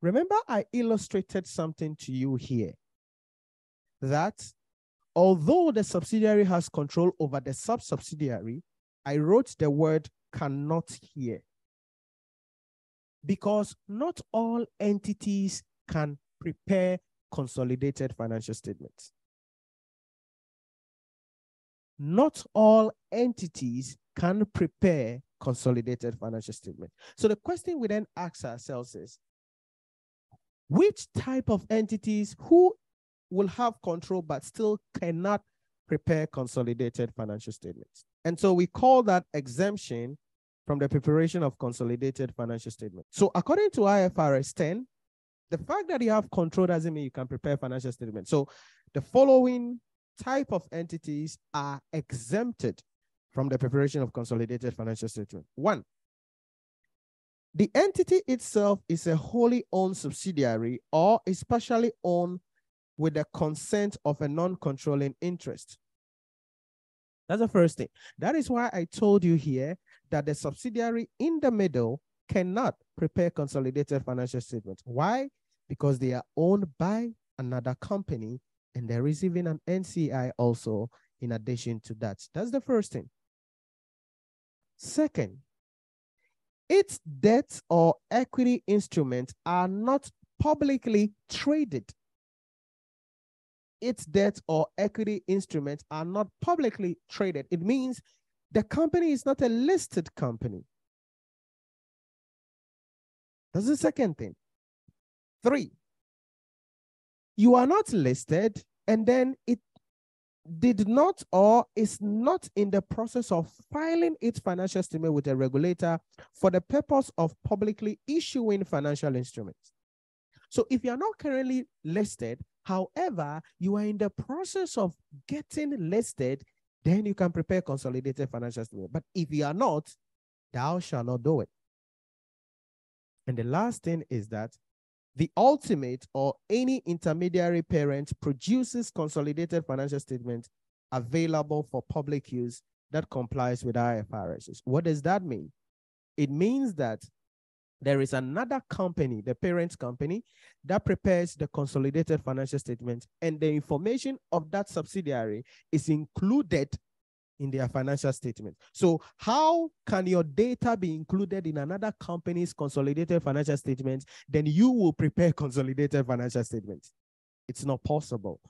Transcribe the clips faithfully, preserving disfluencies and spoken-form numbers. Remember, I illustrated something to you here that although the subsidiary has control over the sub-subsidiary, I wrote the word cannot here because not all entities can prepare consolidated financial statements. Not all entities can prepare consolidated financial statements. So the question we then ask ourselves is, which type of entities who will have control but still cannot prepare consolidated financial statements? And so we call that exemption from the preparation of consolidated financial statements. So according to I F R S ten, the fact that you have control doesn't mean you can prepare financial statements. So the following type of entities are exempted from the preparation of consolidated financial statements. One, the entity itself is a wholly owned subsidiary or is partially owned with the consent of a non-controlling interest. That's the first thing. That is why I told you here that the subsidiary in the middle cannot prepare consolidated financial statements. Why? Because they are owned by another company and there is even an N C I also in addition to that. That's the first thing. Second, its debts or equity instruments are not publicly traded. Its debts or equity instruments are not publicly traded. It means the company is not a listed company. That's the second thing. Three, you are not listed and then it did not or is not in the process of filing its financial statement with a regulator for the purpose of publicly issuing financial instruments. So if you are not currently listed, however, you are in the process of getting listed, then you can prepare consolidated financial statement. But if you are not, thou shalt not do it. And the last thing is that the ultimate or any intermediary parent produces consolidated financial statement available for public use that complies with I F R S. What does that mean? It means that there is another company, the parent company, that prepares the consolidated financial statement, and the information of that subsidiary is included in their financial statement. So how can your data be included in another company's consolidated financial statement? Then you will prepare consolidated financial statements. It's not possible.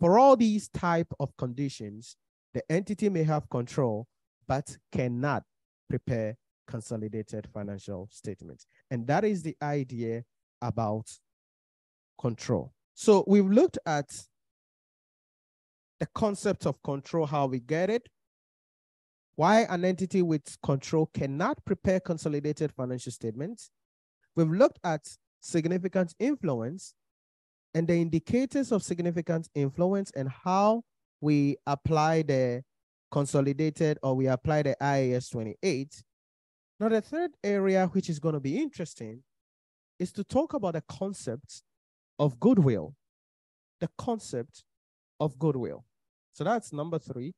For all these type of conditions, the entity may have control, but cannot prepare consolidated financial statements. And that is the idea about control. So we've looked at the concept of control, how we get it, why an entity with control cannot prepare consolidated financial statements. We've looked at significant influence and the indicators of significant influence and how we apply the consolidated or we apply the I A S twenty-eight. Now, the third area, which is going to be interesting, is to talk about the concept of goodwill, the concept of goodwill. So that's number three.